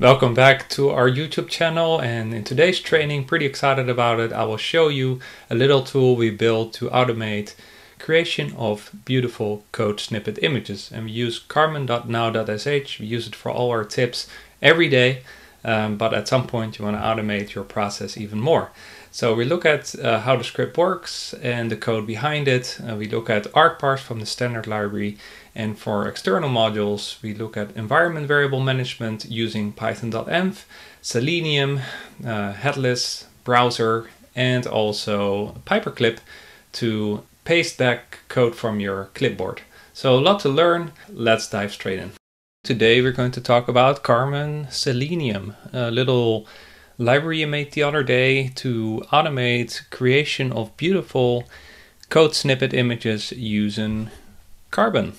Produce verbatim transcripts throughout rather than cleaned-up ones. Welcome back to our YouTube channel, and in today's training, pretty excited about it, I will show you a little tool we built to automate creation of beautiful code snippet images. And we use carbon dot now dot s h, we use it for all our tips every day, um, but at some point you want to automate your process even more. So we look at uh, how the script works and the code behind it. Uh, we look at argparse from the standard library, and for external modules, we look at environment variable management using python dot env, Selenium, uh, headless, browser, and also pyperclip to paste back code from your clipboard. So a lot to learn. Let's dive straight in. Today we're going to talk about Carbon Selenium, a little library you made the other day to automate creation of beautiful code snippet images using Carbon.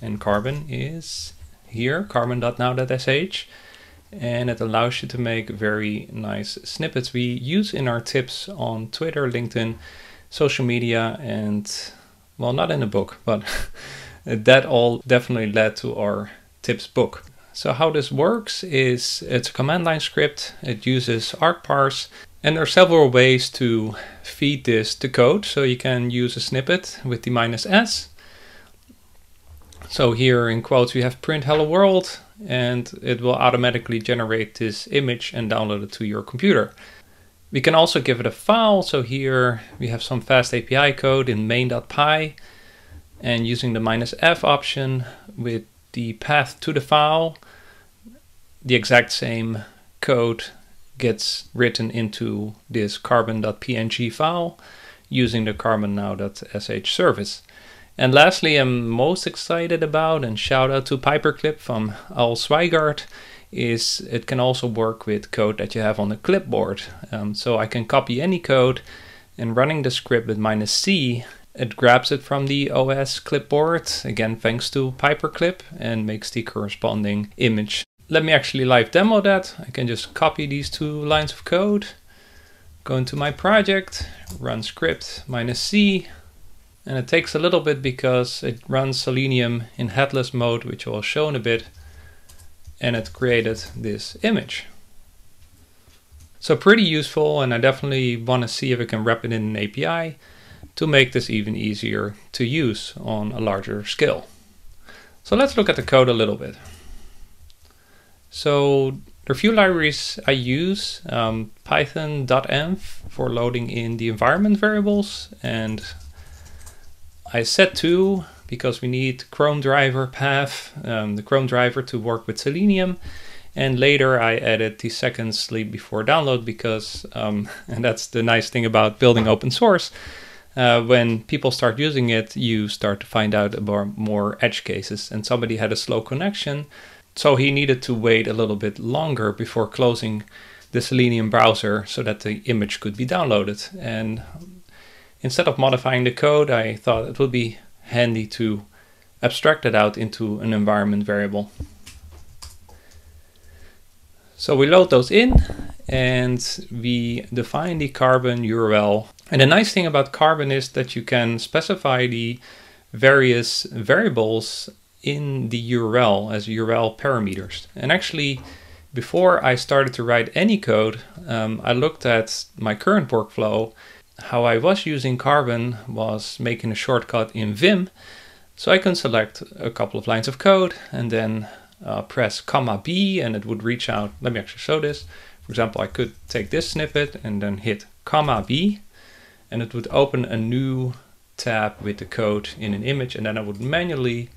And Carbon is here, carbon dot now dot s h, and it allows you to make very nice snippets we use in our tips on Twitter, LinkedIn, social media, and well, not in a book, but that all definitely led to our tips book. So how this works is it's a command line script. It uses argparse, and there are several ways to feed this to code. So you can use a snippet with the minus s. So here in quotes we have print hello world, and it will automatically generate this image and download it to your computer. We can also give it a file. So here we have some FastAPI code in main dot p y, and using the minus f option with the path to the file, the exact same code gets written into this carbon dot p n g file using the carbon now dot s h service. And lastly, I'm most excited about, and shout out to Pyperclip from Al Sweigart, is it can also work with code that you have on the clipboard. Um, so I can copy any code, and running the script with minus c, it grabs it from the O S clipboard, again thanks to Pyperclip, and makes the corresponding image. Let me actually live demo that. I can just copy these two lines of code, go into my project, run script minus c, and it takes a little bit because it runs Selenium in headless mode, which I'll show in a bit, and it created this image. So pretty useful, and I definitely want to see if I can wrap it in an A P I to make this even easier to use on a larger scale. So let's look at the code a little bit. So there are a few libraries I use, um, python dot env for loading in the environment variables, and I set to, because we need Chrome driver path, um, the Chrome driver to work with Selenium, and later I added the second sleep before download because, um, and that's the nice thing about building open source, Uh, when people start using it, you start to find out about more edge cases. And somebody had a slow connection, so he needed to wait a little bit longer before closing the Selenium browser so that the image could be downloaded. And instead of modifying the code, I thought it would be handy to abstract it out into an environment variable. So we load those in, and we define the Carbon U R L. And the nice thing about Carbon is that you can specify the various variables in the U R L as U R L parameters. And actually, before I started to write any code, um, I looked at my current workflow. How I was using Carbon was making a shortcut in Vim. So I can select a couple of lines of code and then uh, press comma B, and it would reach out. Let me actually show this. For example, I could take this snippet and then hit comma B, and it would open a new tab with the code in an image, and then I would manually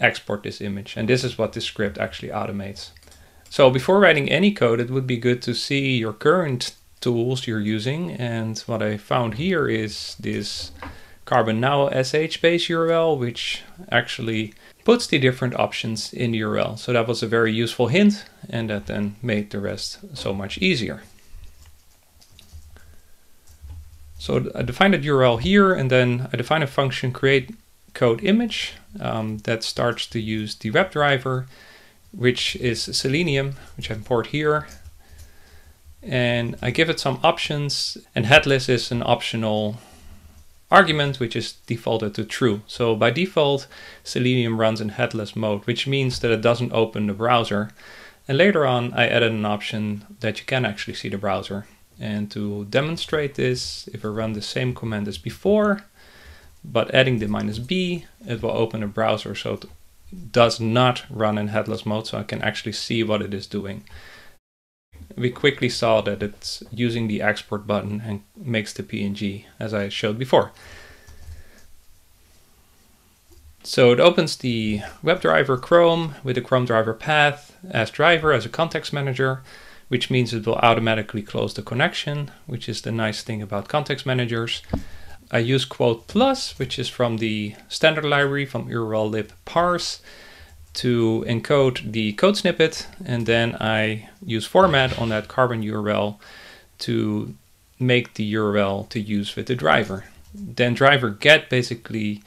export this image. And this is what this script actually automates. So before writing any code, it would be good to see your current tools you're using. And what I found here is this carbon now dot s h base U R L, which actually puts the different options in the U R L. So that was a very useful hint, and that then made the rest so much easier. So I define that U R L here, and then I define a function create code image um, that starts to use the webdriver, which is Selenium, which I import here. And I give it some options, and headless is an optional argument which is defaulted to true. So by default, Selenium runs in headless mode, which means that it doesn't open the browser. And later on, I added an option that you can actually see the browser. And to demonstrate this, if I run the same command as before, but adding the minus B, it will open a browser, so it does not run in headless mode, so I can actually see what it is doing. We quickly saw that it's using the export button and makes the P N G, as I showed before. So it opens the WebDriver Chrome with the Chrome driver path as driver as a context manager, which means it will automatically close the connection, which is the nice thing about context managers. I use QuotePlus, which is from the standard library from urllib.parse, to encode the code snippet, and then I use format on that carbon U R L to make the U R L to use with the driver. Then driver get basically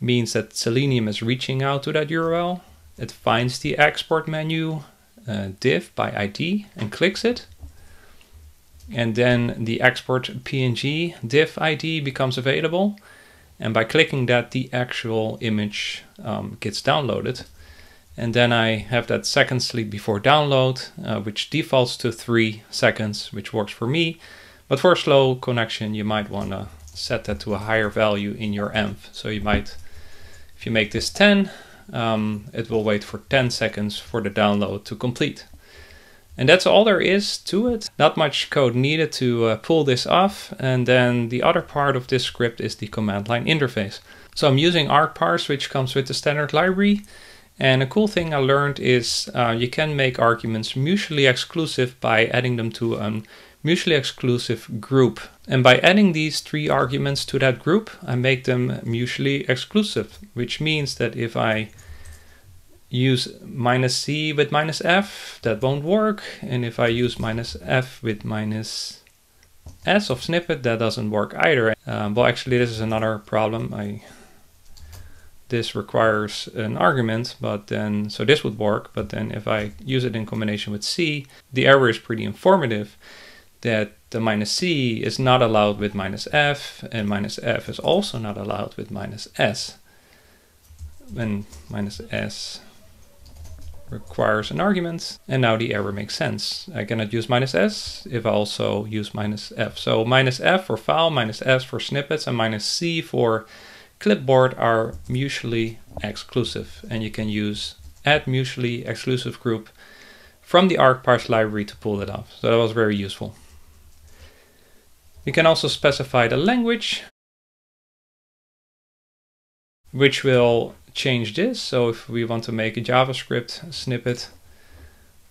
means that Selenium is reaching out to that U R L. It finds the export menu uh, div by I D and clicks it. And then the export P N G div I D becomes available. And by clicking that, the actual image um, gets downloaded. And then I have that second sleep before download, uh, which defaults to three seconds, which works for me. But for a slow connection, you might want to set that to a higher value in your env. So you might, if you make this ten, um, it will wait for ten seconds for the download to complete. And that's all there is to it. Not much code needed to uh, pull this off. And then the other part of this script is the command line interface. So I'm using argparse, which comes with the standard library. And a cool thing I learned is uh, you can make arguments mutually exclusive by adding them to an mutually exclusive group. And by adding these three arguments to that group, I make them mutually exclusive, which means that if I use minus C with minus F, that won't work. And if I use minus F with minus S of snippet, that doesn't work either. Um, well, actually, this is another problem. I This requires an argument, but then, so this would work, but then if I use it in combination with C, the error is pretty informative that the minus C is not allowed with minus F, and minus F is also not allowed with minus S. And minus S requires an argument, and now the error makes sense. I cannot use minus S if I also use minus F. So minus F for file, minus S for snippets, and minus C for clipboard are mutually exclusive, and you can use add mutually exclusive group from the argparse library to pull it off. So that was very useful. You can also specify the language, which will change this. So if we want to make a JavaScript snippet,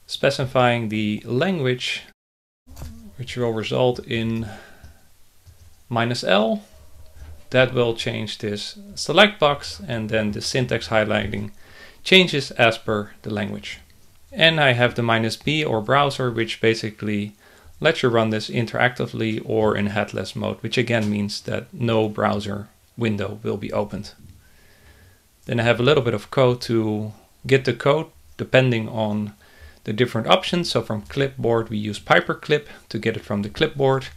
specifying the language, which will result in minus L, that will change this select box, and then the syntax highlighting changes as per the language. And I have the minus B or browser, which basically lets you run this interactively or in headless mode, which again means that no browser window will be opened. Then I have a little bit of code to get the code depending on the different options. So from clipboard, we use pyperclip to get it from the clipboard.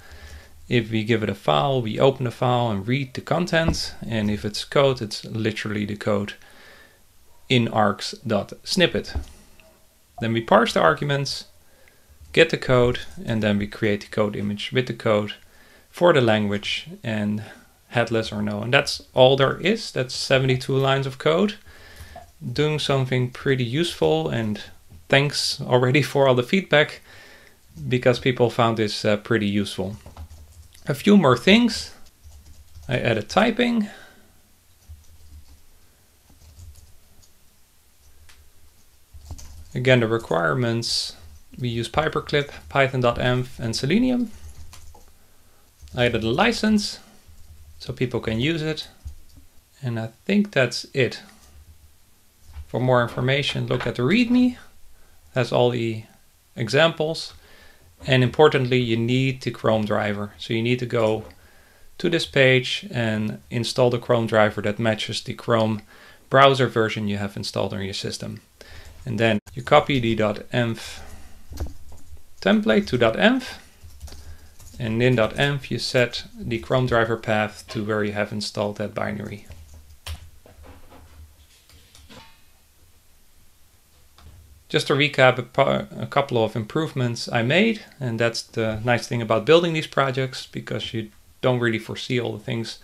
If we give it a file, we open the file and read the content. And if it's code, it's literally the code in args.snippet. Then we parse the arguments, get the code, and then we create the code image with the code for the language and headless or no. And that's all there is. That's seventy-two lines of code doing something pretty useful. And thanks already for all the feedback, because people found this uh, pretty useful. A few more things. I added typing. Again, the requirements, we use pyperclip, python dot env, and Selenium. I added a license so people can use it. And I think that's it. For more information, look at the README. That's all the examples. And importantly, you need the Chrome driver. So you need to go to this page and install the Chrome driver that matches the Chrome browser version you have installed on your system. And then you copy the .env template to .env. And in .env, you set the Chrome driver path to where you have installed that binary. Just to recap a, a couple of improvements I made, and that's the nice thing about building these projects, because you don't really foresee all the things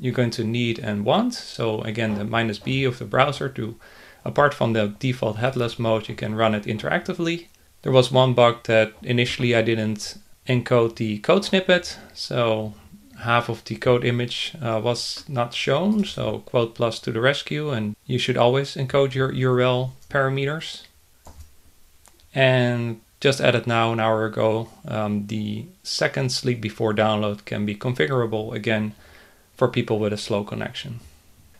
you're going to need and want. So again, the minus B of the browser to, apart from the default headless mode, you can run it interactively. There was one bug that initially I didn't encode the code snippet, so half of the code image uh, was not shown, so QuotePlus to the rescue, and you should always encode your U R L parameters. And just added now an hour ago, um, the second sleep before download can be configurable again for people with a slow connection.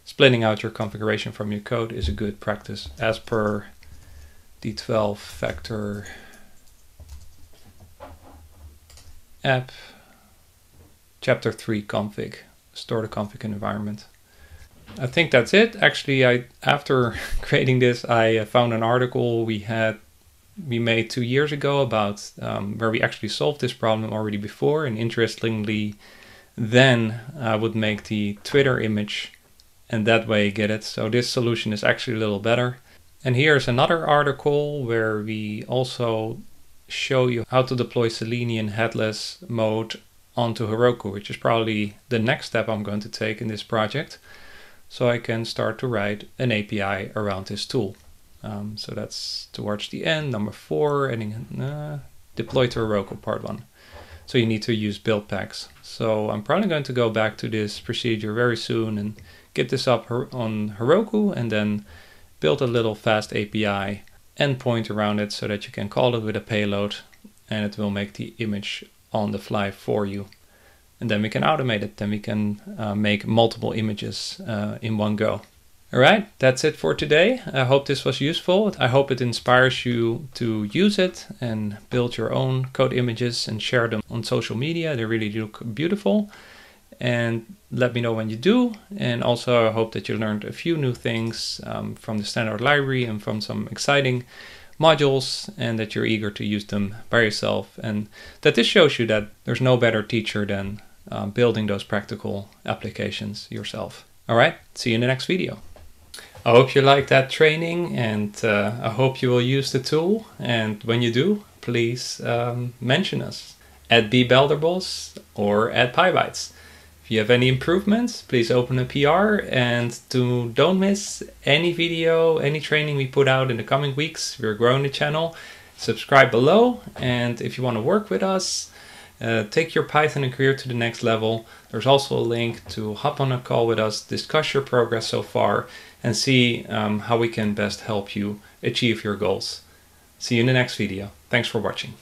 Splitting out your configuration from your code is a good practice as per the Twelve Factor App Chapter three config. Store the config in environment. I think that's it. Actually, I after creating this, I found an article we had we made two years ago about um, where we actually solved this problem already before. And interestingly, then I would make the Twitter image and that way get it. So this solution is actually a little better. And here's another article where we also show you how to deploy Selenium headless mode onto Heroku, which is probably the next step I'm going to take in this project. So I can start to write an A P I around this tool. Um, so that's towards the end, number four, and uh, deploy to Heroku part one. So you need to use build packs. So I'm probably going to go back to this procedure very soon and get this up on Heroku and then build a little fast A P I endpoint around it so that you can call it with a payload and it will make the image on the fly for you. And then we can automate it. Then we can uh, make multiple images uh, in one go. All right, that's it for today. I hope this was useful. I hope it inspires you to use it and build your own code images and share them on social media. They really look beautiful. And let me know when you do. And also I hope that you learned a few new things um, from the standard library and from some exciting modules, and that you're eager to use them by yourself. And that this shows you that there's no better teacher than uh, building those practical applications yourself. All right, see you in the next video. I hope you liked that training, and uh, I hope you will use the tool. And when you do, please um, mention us at Belderbos or at PyBites. If you have any improvements, please open a P R, and to don't miss any video, any training we put out in the coming weeks. We're growing the channel. Subscribe below, and if you want to work with us, Uh, take your Python and career to the next level. There's also a link to hop on a call with us, discuss your progress so far, and see um, how we can best help you achieve your goals. See you in the next video. Thanks for watching.